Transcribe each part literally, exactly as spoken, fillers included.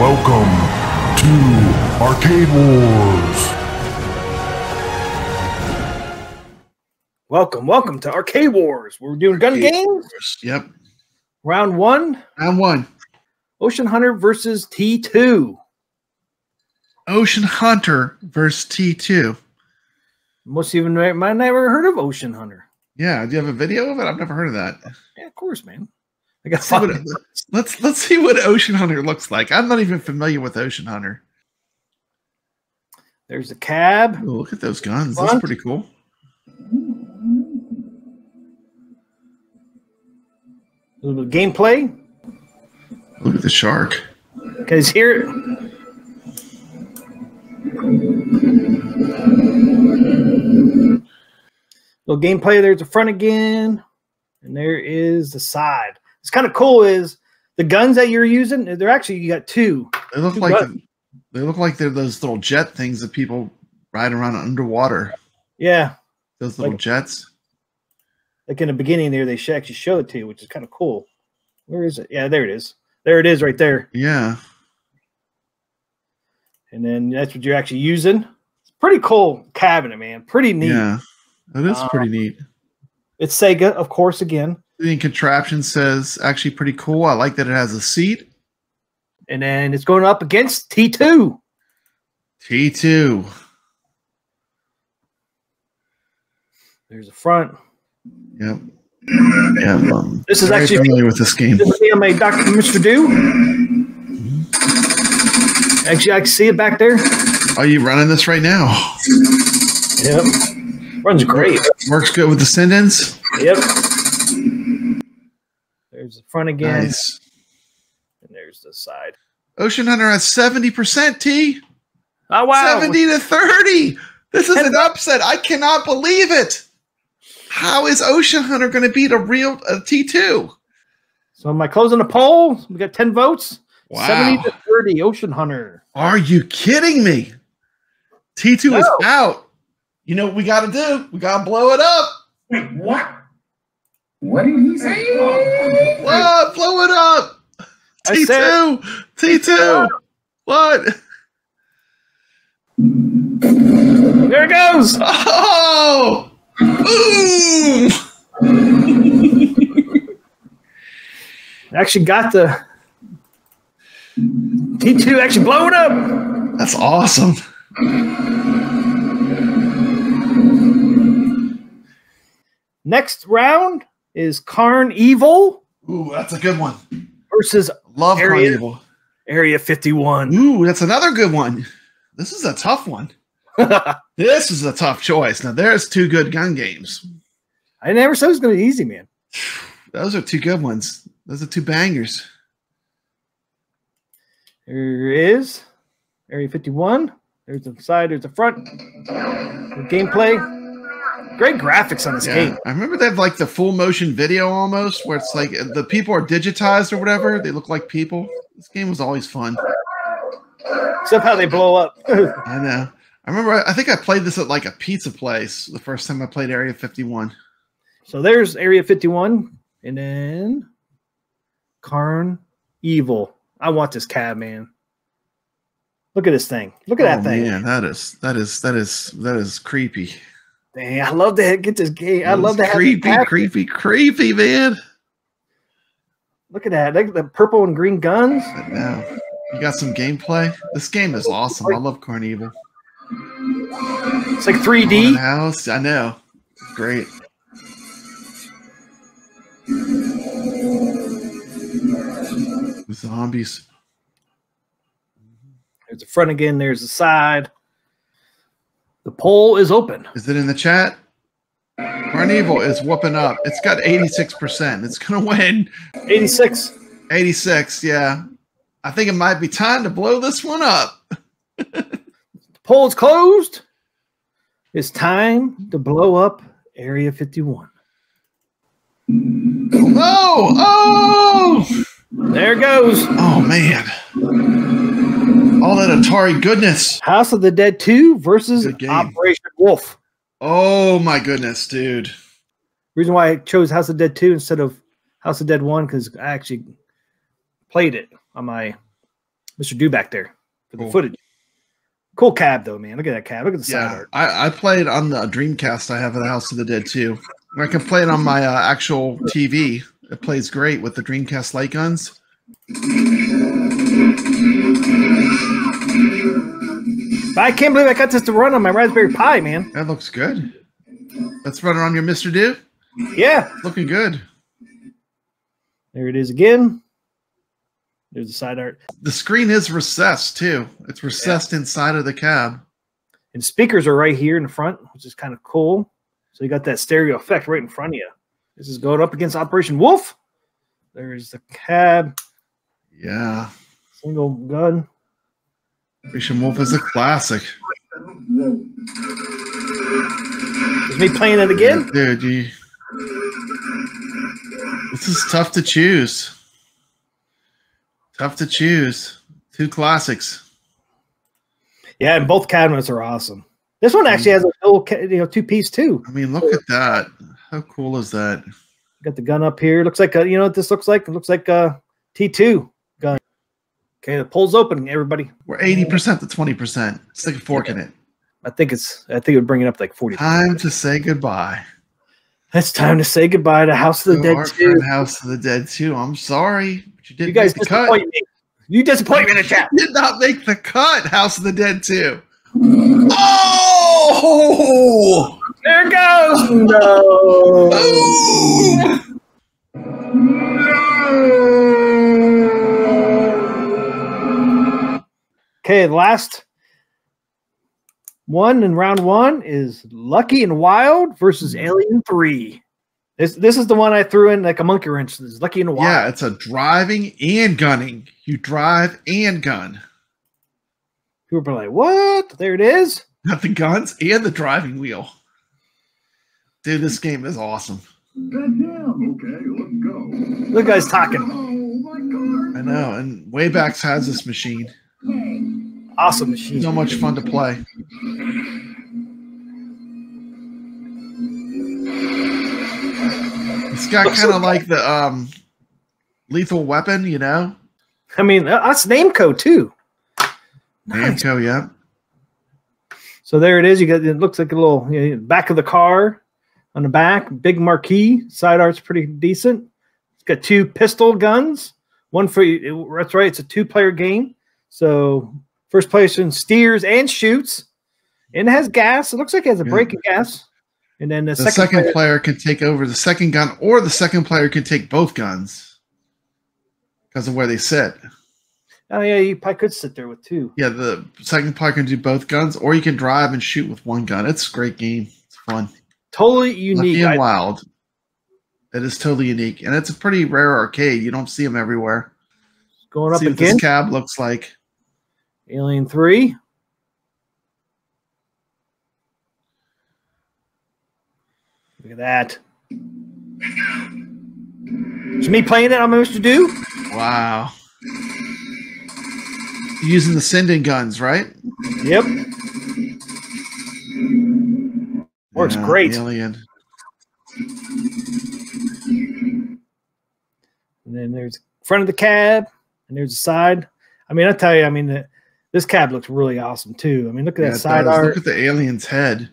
Welcome to Arcade Wars. Welcome, welcome to Arcade Wars. We're doing gun Arcade games. Wars. Yep. Round one. Round one. Ocean Hunter versus T two. Ocean Hunter versus T two. Most even might never heard of Ocean Hunter. Yeah, do you have a video of it? I've never heard of that. Yeah, of course, man. I got let's, it, let's let's see what Ocean Hunter looks like. I'm not even familiar with Ocean Hunter. There's the cab. Ooh, look at those guns. Front. That's pretty cool. A little gameplay. Look at the shark. Because here. Little gameplay. There's the front again. And there is the side. It's kind of cool is the guns that you're using, they're actually, you got two. They look two like the, they look like they're those little jet things that people ride around underwater. Yeah. Those little like, jets. Like in the beginning there, they should actually show it to you, which is kind of cool. Where is it? Yeah, there it is. There it is right there. Yeah. And then that's what you're actually using. It's pretty cool cabinet, man. Pretty neat. Yeah, it is um, pretty neat. It's Sega, of course, again. The contraption says actually pretty cool. I like that it has a seat. And then it's going up against T two. T two. There's the front. Yep. Yeah, um, this is actually familiar with this game. This is made Doctor Mister Do. Mm-hmm. Actually, I can see it back there. Are you running this right now? Yep. Runs great. Works good with the send-ins. Yep. There's the front again. Nice. And there's the side. Ocean Hunter has seventy percent, T. Oh, wow. seventy to thirty. This is an upset. I cannot believe it. How is Ocean Hunter going to beat a real a T two? So am I closing the poll? We got ten votes. Wow. seventy to thirty, Ocean Hunter. Are you kidding me? T two no. is out. You know what we got to do? We got to blow it up. Wait, what? What did he say? Hey. What? Blow it up. T two. Said, T two. What? There it goes. Oh. Boom. Actually got the T two actually blowing up. That's awesome. Next round is CarnEvil. Ooh, that's a good one. Versus Love CarnEvil. Area fifty-one. Ooh, that's another good one. This is a tough one. This is a tough choice. Now, there's two good gun games. I never said it was going to be easy, man. Those are two good ones. Those are two bangers. There is Area fifty-one. There's the side. There's the front. The gameplay. Great graphics on this yeah. game. I remember they have like the full motion video almost where it's like the people are digitized or whatever. They look like people. This game was always fun. Except how they blow up. I know. I remember, I think I played this at like a pizza place the first time I played Area fifty-one. So there's Area fifty-one and then CarnEvil. I want this cab, man. Look at this thing. Look at oh, that thing. Man, that is, that is, that is, that is creepy. Dang, I love to get this game. I love to have creepy, creepy, creepy, man. Look at that. Look at the purple and green guns. But now, you got some gameplay. This game is awesome. I love CarnEvil. It's like three D. House. I know. Great. Zombies. There's the front again. There's the side. The poll is open. Is it in the chat? CarnEvil is whooping up. It's got eighty-six percent. It's going to win. eighty-six. eighty-six, yeah. I think it might be time to blow this one up. The poll's closed. It's time to blow up Area fifty-one. Oh! Oh! There it goes. Oh, man. All that Atari goodness. House of the Dead two versus Operation Wolf. Oh, my goodness, dude. Reason why I chose House of the Dead two instead of House of the Dead one because I actually played it on my Mister Dew back there for the cool. footage. Cool cab though, man. Look at that cab. Look at the yeah, side art. I, I played on the Dreamcast. I have at House of the Dead two. I can play it on my uh, actual T V. It plays great with the Dreamcast light guns. I can't believe I got this to run on my Raspberry Pi, man. That looks good. That's running on your Mister Dew. Yeah, looking good. There it is again. There's the side art. The screen is recessed too. It's recessed yeah. inside of the cab. And speakers are right here in the front, which is kind of cool. So you got that stereo effect right in front of you. This is going up against Operation Wolf. There's the cab. Yeah. Single gun. Operation Wolf is a classic. Is me playing it again? Yeah, dude, you... this is tough to choose. Tough to choose. Two classics. Yeah, and both cabinets are awesome. This one actually has a little, you know, two piece too. I mean, look at that. How cool is that? Got the gun up here. Looks like a, you know what this looks like? It looks like a T two gun. Okay, the pole's open, everybody. We're eighty percent to twenty percent. Stick a fork in it. I think it's. I think it would bring it up like forty. Time to say goodbye. It's time to say goodbye to House of the Dead two. House of the Dead two. I'm sorry, but you didn't. You guys make the disappoint cut. me. You disappoint me in the chat. You did not make the cut. House of the Dead two. Oh! There it goes. No. Oh. No. Okay, last one in round one is Lucky and Wild versus Alien three. This this is the one I threw in like a monkey wrench. This is Lucky and Wild. Yeah, it's a driving and gunning. You drive and gun. People are like, what? There it is. Got the guns and the driving wheel. Dude, this game is awesome. Goddamn. Okay, let's go. Look, guys talking. Oh my God. I know, and Waybacks has this machine. Awesome machine. So much fun to play. It's got kind of like the um, Lethal Weapon, you know? I mean, that's Namco too. Nice. Namco, yeah. So there it is. You got it. Looks like a little, you know, back of the car on the back. Big marquee. Side art's pretty decent. It's got two pistol guns. One for you. That's right. It's a two-player game. So first person steers and shoots, and it has gas. It looks like it has a braking yeah. gas. And then the, the second, second player, player can take over the second gun, or the second player can take both guns because of where they sit. Oh yeah, you probably could sit there with two. Yeah, the second player can do both guns, or you can drive and shoot with one gun. It's a great game. It's fun. Totally unique. Lucky and Wild. It is totally unique, and it's a pretty rare arcade. You don't see them everywhere. Going up see again. What this cab looks like. Alien three. Look at that. It's me playing it on my Mister Dew. Wow. Using the sending guns, right? Yep. Works yeah, great. Alien. And then there's front of the cab, and there's the side. I mean, I tell you, I mean, the, this cab looks really awesome too. I mean, look at yeah, that side does. art. Look at the alien's head.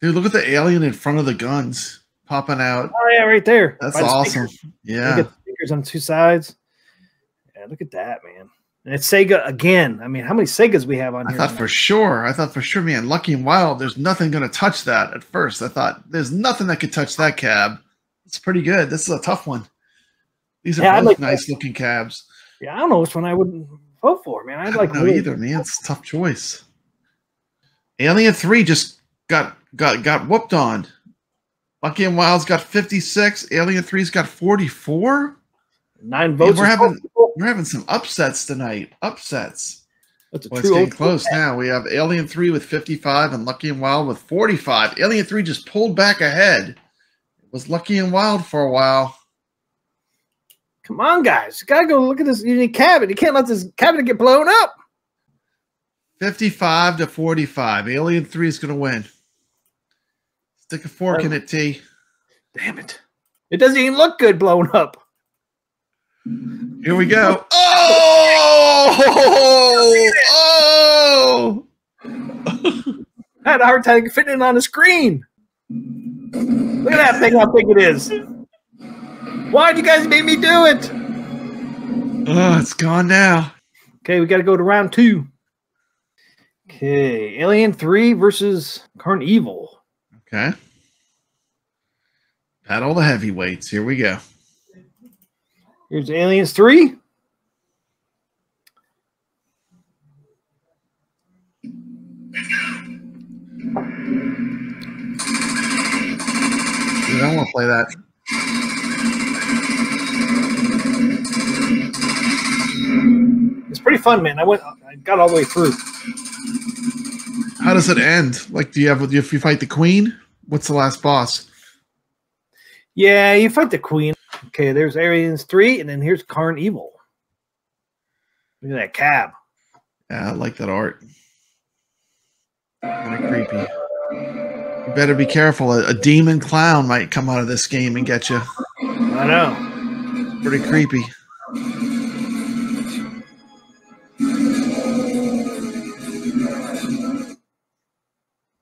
Dude, look at the alien in front of the guns popping out. Oh yeah, right there. That's awesome. Speakers. Yeah. You get the speakers on two sides. Yeah, look at that, man. And it's Sega again. I mean, how many Segas we have on here? I thought for sure. I thought for sure, man, Lucky and Wild, there's nothing going to touch that at first. I thought there's nothing that could touch that cab. It's pretty good. This is a tough one. These are yeah, both like nice-looking cabs. Yeah, I don't know which one I would vote for, man. I'd I don't like know really either, man. It's a tough choice. Alien three just got got got whooped on. Lucky and Wild's got fifty-six. Alien three's got forty-four. Nine votes. We're having people. we're having some upsets tonight. Upsets. That's a well, true it's getting close hat. now. We have Alien three with fifty-five and Lucky and Wild with forty-five. Alien three just pulled back ahead. It was Lucky and Wild for a while. Come on, guys. You gotta go look at this unique cabinet. You can't let this cabinet get blown up. fifty-five to forty-five. Alien three is gonna win. Stick a fork oh. in it, T. Damn it. It doesn't even look good blown up. Here we go. Oh! Oh! I had a hard time fitting it on the screen. Look at that thing, how big it is. Why'd you guys make me do it? Oh, it's gone now. Okay, we got to go to round two. Okay, Alien three versus CarnEvil. Okay. Pat all the heavyweights. Here we go. Here's Aliens three. Dude, I don't want to play that. It's pretty fun, man. I went, I got all the way through. How does it end? Like, do you have, if you fight the queen, what's the last boss? Yeah, you fight the queen. Okay, there's Aliens three, and then here's CarnEvil. Look at that cab. Yeah, I like that art. Kind of creepy. You better be careful. A, a demon clown might come out of this game and get you. I know. It's pretty creepy.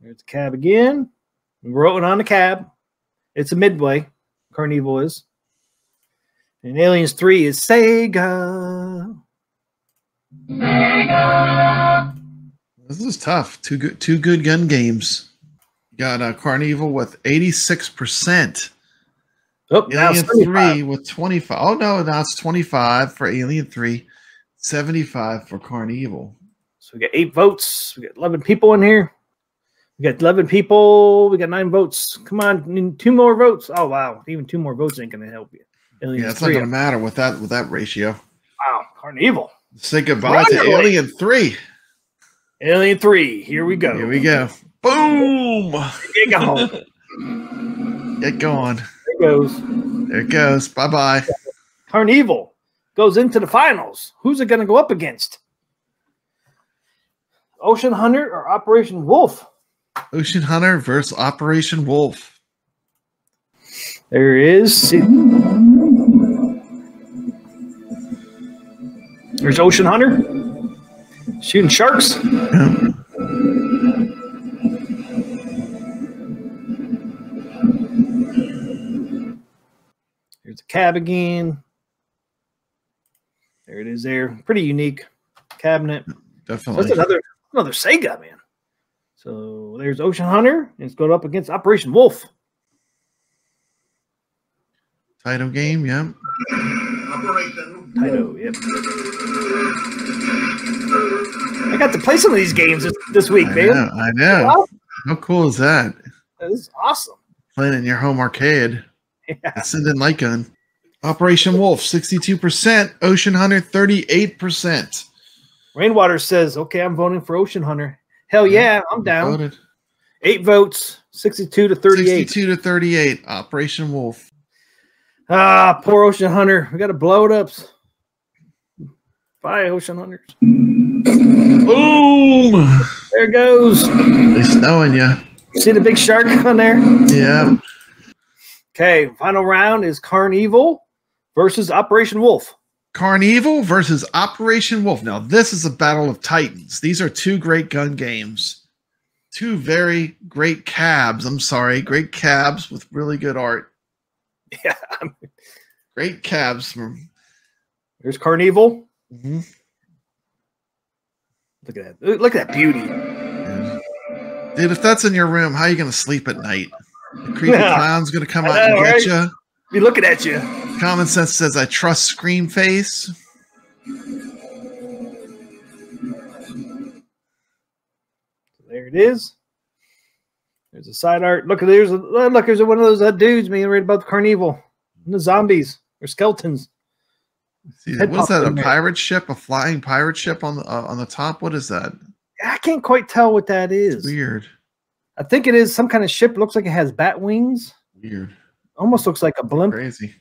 There's the cab again. We're rolling on the cab. It's a midway. CarnEvil is. And Aliens three is Sega. Sega. This is tough. Two good, two good gun games. You got uh, CarnEvil with eighty-six percent. Oh, Alien three with twenty-five. Oh, no, now it's twenty-five for Alien three, seventy-five for CarnEvil. So we got eight votes. We got eleven people in here. We got eleven people. We got nine votes. Come on, two more votes. Oh, wow. Even two more votes ain't going to help you. Alien yeah, it's not going to matter with that with that ratio. Wow, CarnEvil. Say goodbye to Alien three. Alien three. Here we go. Here we go. Boom. Get going. Get going. There it goes. There it goes. Bye-bye. CarnEvil goes into the finals. Who's it going to go up against? Ocean Hunter or Operation Wolf? Ocean Hunter versus Operation Wolf. There is. There's Ocean Hunter shooting sharks. Yeah. There's the cab again. There it is. There, pretty unique cabinet. Definitely. That's another another Sega, man. So there's Ocean Hunter, and it's going up against Operation Wolf. Taito game, yeah. Operation Taito, yep. I got to play some of these games this, this week, I man. Know, I know. Wow. How cool is that? That is awesome. Playing in your home arcade. Yeah. Ascendant Light Gun. Operation Wolf, sixty-two percent. Ocean Hunter, thirty-eight percent. Rainwater says, okay, I'm voting for Ocean Hunter. Hell yeah, I'm down. Voted. Eight votes, sixty-two to thirty-eight. sixty-two to thirty-eight, Operation Wolf. Ah, poor Ocean Hunter. We got to blow it up. Bye, Ocean Hunters. Boom. There it goes. It's snowing, yeah. See the big shark on there? Yeah. Okay, final round is CarnEvil versus Operation Wolf. CarnEvil versus Operation Wolf. Now, this is a battle of titans. These are two great gun games. Two very great cabs. I'm sorry. Great cabs with really good art. Yeah. Great cabs. From... There's CarnEvil. Mm-hmm. Look at that. Look at that beauty. Yeah. Dude, if that's in your room, how are you going to sleep at night? The creepy yeah. clown's going to come I out know, and right? get you. Be looking at you. Common Sense says, I trust Scream Face. There it is. There's a side art. Look, there's a, look, there's one of those uh, dudes being right above CarnEvil. And the zombies or skeletons. See, what is that? A pirate ship? A flying pirate ship on the uh, on the top? What is that? I can't quite tell what that is. It's weird. I think it is some kind of ship. Looks like it has bat wings. Weird. Almost looks like a blimp. Crazy.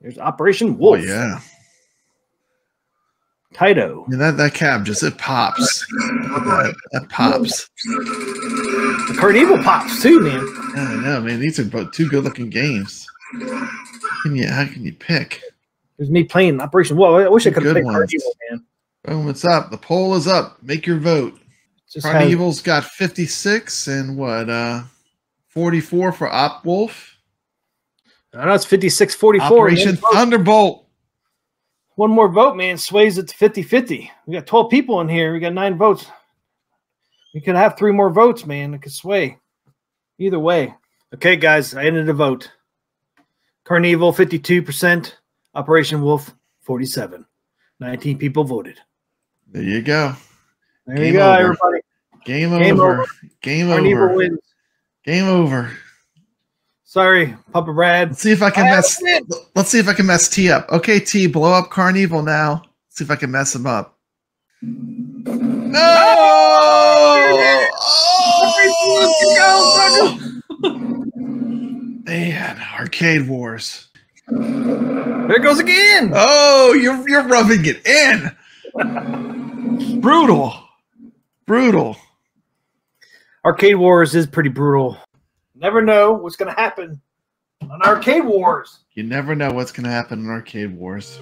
There's Operation Wolf. Oh, yeah. Taito. Yeah, that, that cab just, it pops. That, that pops. The CarnEvil pops too, man. I know, man. These are both two good looking games. How can you, how can you pick? It was me playing Operation Wolf. I wish I could have played CarnEvil, man. Boom, it's up. The poll is up. Make your vote. CarnEvil's got fifty-six and what? Uh, forty-four for Op Wolf. I don't know. It's fifty-six forty-four. Operation Thunderbolt. One more vote, man. Sways it to fifty fifty. We got twelve people in here. We got nine votes. We could have three more votes, man. It could sway either way. Okay, guys. I ended the vote. CarnEvil, fifty-two percent. Operation Wolf, forty-seven. nineteen people voted. There you go. There Game you go, over. everybody. Game, Game over. over. Game CarnEvil over. Wins. Game over. Sorry, Papa Brad. Let's see if I can I mess. Let's see if I can mess T up. Okay, T, blow up CarnEvil now. Let's see if I can mess him up. No! Oh! Oh! Man, Arcade Wars. There it goes again. Oh, you're you're rubbing it in. Brutal. Brutal. Arcade Wars is pretty brutal. Never know what's going to happen on Arcade Wars. You never know what's going to happen in Arcade Wars.